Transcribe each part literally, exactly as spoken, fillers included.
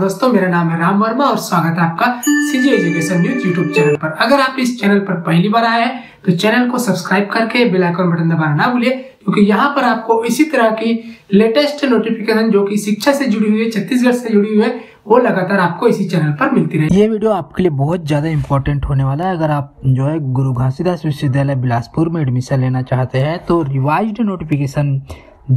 दोस्तों, मेरा नाम है राम वर्मा और स्वागत है आपका CG education news YouTube channel पर। अगर आप इस चैनल पर पहली बार आए हैं तो चैनल को सब्सक्राइब करके बेल आइकन बटन दबाना ना भूलिए, क्योंकि यहाँ पर आपको इसी तरह की लेटेस्ट नोटिफिकेशन जो कि शिक्षा से जुड़ी हुई है, छत्तीसगढ़ से जुड़ी हुई है, वो लगातार आपको इसी चैनल पर मिलती रहे। ये वीडियो आपके लिए बहुत ज्यादा इंपॉर्टेंट होने वाला है। अगर आप जो है गुरु घासीदास विश्वविद्यालय बिलासपुर में एडमिशन लेना चाहते हैं तो रिवाइज्ड नोटिफिकेशन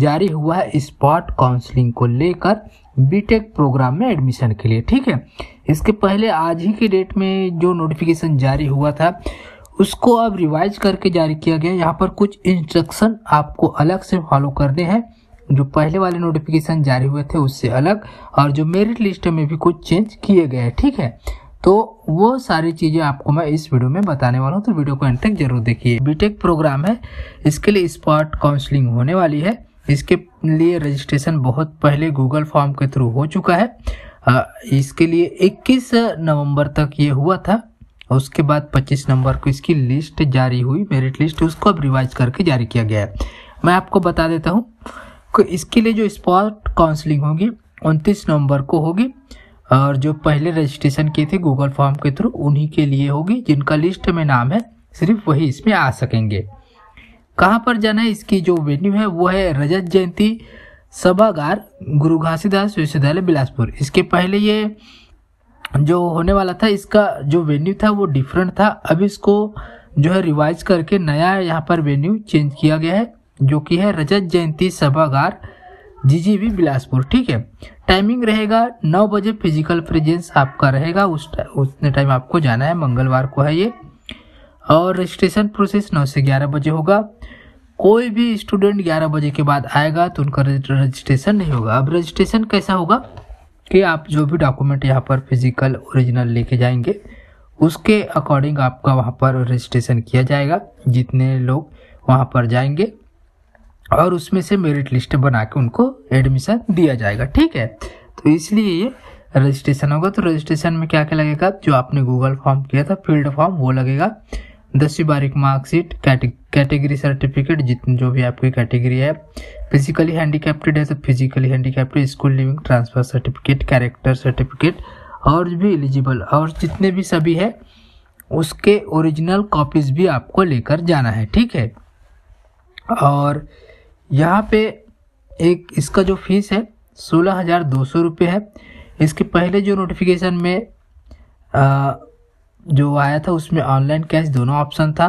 जारी हुआ है स्पॉट काउंसलिंग को लेकर बीटेक प्रोग्राम में एडमिशन के लिए। ठीक है, इसके पहले आज ही के डेट में जो नोटिफिकेशन जारी हुआ था उसको अब रिवाइज करके जारी किया गया। यहाँ पर कुछ इंस्ट्रक्शन आपको अलग से फॉलो करने हैं, जो पहले वाले नोटिफिकेशन जारी हुए थे उससे अलग, और जो मेरिट लिस्ट में भी कुछ चेंज किए गए हैं। ठीक है, तो वो सारी चीज़ें आपको मैं इस वीडियो में बताने वाला हूँ, तो वीडियो को अंत तक जरूर देखिए। बीटेक प्रोग्राम है, इसके लिए स्पॉट काउंसलिंग होने वाली है। इसके लिए रजिस्ट्रेशन बहुत पहले गूगल फॉर्म के थ्रू हो चुका है। इसके लिए इक्कीस नवंबर तक ये हुआ था, उसके बाद पच्चीस नवंबर को इसकी लिस्ट जारी हुई, मेरिट लिस्ट, उसको अब रिवाइज करके जारी किया गया है। मैं आपको बता देता हूँ कि इसके लिए जो स्पॉट काउंसलिंग होगी उनतीस नवंबर को होगी, और जो पहले रजिस्ट्रेशन किए थे गूगल फॉर्म के थ्रू उन्हीं के लिए होगी, जिनका लिस्ट में नाम है सिर्फ वही इसमें आ सकेंगे। कहाँ पर जाना है, इसकी जो वेन्यू है वो है रजत जयंती सभागार गुरु घासीदास विश्वविद्यालय बिलासपुर। इसके पहले ये जो होने वाला था इसका जो वेन्यू था वो डिफरेंट था, अब इसको जो है रिवाइज करके नया यहाँ पर वेन्यू चेंज किया गया है, जो कि है रजत जयंती सभागार जीजीबी बिलासपुर। ठीक है, टाइमिंग रहेगा नौ बजे फिजिकल प्रेजेंस आपका रहेगा, उस उतने टाइम आपको जाना है, मंगलवार को है ये। और रजिस्ट्रेशन प्रोसेस नौ से ग्यारह बजे होगा। कोई भी स्टूडेंट ग्यारह बजे के बाद आएगा तो उनका रजिस्ट्रेशन नहीं होगा। अब रजिस्ट्रेशन कैसा होगा कि आप जो भी डॉक्यूमेंट यहाँ पर फिजिकल ओरिजिनल लेके जाएंगे उसके अकॉर्डिंग आपका वहाँ पर रजिस्ट्रेशन किया जाएगा, जितने लोग वहाँ पर जाएंगे, और उसमें से मेरिट लिस्ट बना के उनको एडमिशन दिया जाएगा। ठीक है, तो इसलिए ये रजिस्ट्रेशन होगा। तो रजिस्ट्रेशन में क्या क्या लगेगा, जो आपने गूगल फॉर्म किया था फील्ड फॉर्म वो लगेगा, दसवीं बारीक मार्कशीट, कैटेगरी सर्टिफिकेट, जितनी जो भी आपकी कैटेगरी है, फिजिकली हैंडीकैप्टेड है तो physically handicapped, school leaving transfer certificate, character certificate, और भी एलिजिबल और जितने भी सभी है उसके ओरिजिनल कॉपीज भी आपको लेकर जाना है। ठीक है, और यहाँ पे एक इसका जो फीस है सोलह हज़ार दो सौ रुपये है। इसके पहले जो नोटिफिकेशन में आ, जो आया था उसमें ऑनलाइन कैश दोनों ऑप्शन था,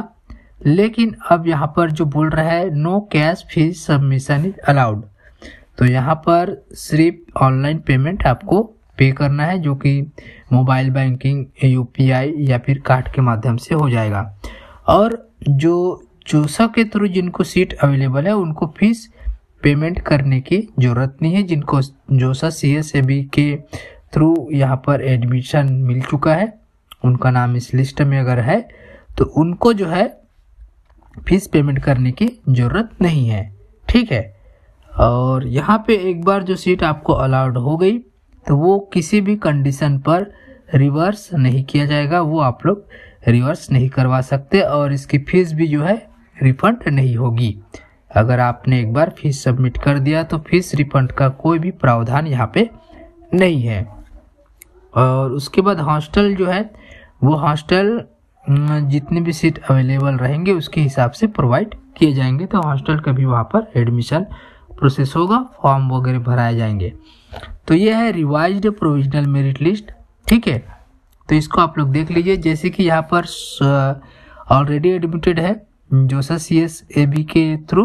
लेकिन अब यहाँ पर जो बोल रहा है no cash fees submission is allowed, तो यहाँ पर सिर्फ ऑनलाइन पेमेंट आपको पे करना है, जो कि मोबाइल बैंकिंग, यूपीआई या फिर कार्ड के माध्यम से हो जाएगा। और जो जोशा के थ्रू जिनको सीट अवेलेबल है उनको फीस पेमेंट करने की ज़रूरत नहीं है, जिनको जोशा सीएसएबी के थ्रू यहाँ पर एडमिशन मिल चुका है, उनका नाम इस लिस्ट में अगर है तो उनको जो है फीस पेमेंट करने की ज़रूरत नहीं है। ठीक है, और यहाँ पे एक बार जो सीट आपको अलाउड हो गई तो वो किसी भी कंडीशन पर रिवर्स नहीं किया जाएगा, वो आप लोग रिवर्स नहीं करवा सकते, और इसकी फ़ीस भी जो है रिफंड नहीं होगी। अगर आपने एक बार फीस सबमिट कर दिया तो फीस रिफंड का कोई भी प्रावधान यहाँ पे नहीं है। और उसके बाद हॉस्टल जो है वो हॉस्टल जितनी भी सीट अवेलेबल रहेंगे उसके हिसाब से प्रोवाइड किए जाएंगे, तो हॉस्टल का भी वहाँ पर एडमिशन प्रोसेस होगा, फॉर्म वगैरह भराए जाएंगे। तो ये है रिवाइज्ड प्रोविजनल मेरिट लिस्ट। ठीक है, तो इसको आप लोग देख लीजिए। जैसे कि यहाँ पर ऑलरेडी एडमिटेड है जोशा सीएसएबी के थ्रू,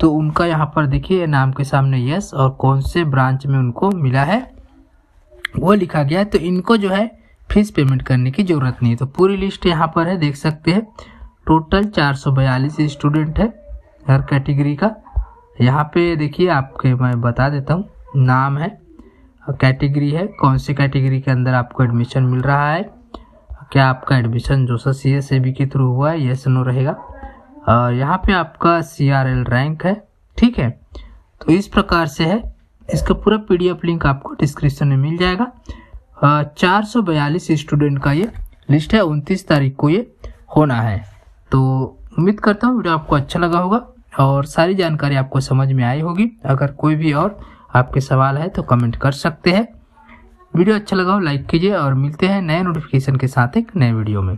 तो उनका यहाँ पर देखिए नाम के सामने यस और कौन से ब्रांच में उनको मिला है वो लिखा गया है, तो इनको जो है फीस पेमेंट करने की ज़रूरत नहीं है। तो पूरी लिस्ट यहाँ पर है, देख सकते हैं। टोटल चार सौ बयालीस स्टूडेंट है हर कैटेगरी का। यहाँ पे देखिए आपके मैं बता देता हूँ, नाम है, कैटेगरी है, कौन सी कैटेगरी के अंदर आपको एडमिशन मिल रहा है, क्या आपका एडमिशन जोशा सीएसएबी के थ्रू हुआ है, यस नो रहेगा, और यहाँ पे आपका सीआरएल रैंक है। ठीक है, तो इस प्रकार से है। इसका पूरा पीडीएफ लिंक आपको डिस्क्रिप्शन में मिल जाएगा। चार सौ बयालीस स्टूडेंट का ये लिस्ट है, उनतीस तारीख को ये होना है। तो उम्मीद करता हूँ वीडियो आपको अच्छा लगा होगा और सारी जानकारी आपको समझ में आई होगी। अगर कोई भी और आपके सवाल है तो कमेंट कर सकते हैं। वीडियो अच्छा लगा हो लाइक कीजिए और मिलते हैं नए नोटिफिकेशन के साथ एक नए वीडियो में।